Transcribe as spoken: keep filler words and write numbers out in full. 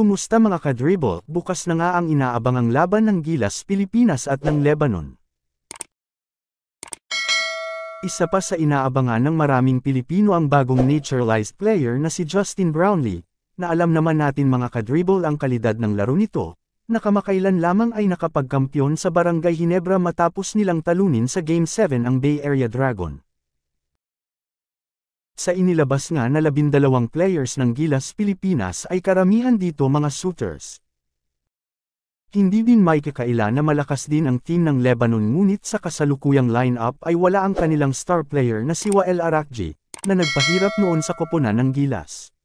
Kumusta mga kadribble, bukas na nga ang inaabangang laban ng Gilas Pilipinas at ng Lebanon. Isa pa sa inaabangan ng maraming Pilipino ang bagong naturalized player na si Justin Brownlee, na alam naman natin mga kadribble ang kalidad ng laro nito, na kamakailan lamang ay nakapagkampiyon sa Barangay Ginebra matapos nilang talunin sa Game seven ang Bay Area Dragon. Sa inilabas nga na labindalawang players ng Gilas Pilipinas ay karamihan dito mga shooters. Hindi din may kakaila na malakas din ang team ng Lebanon ngunit sa kasalukuyang lineup ay wala ang kanilang star player na si Wael Arakji, na nagpahirap noon sa koponan ng Gilas.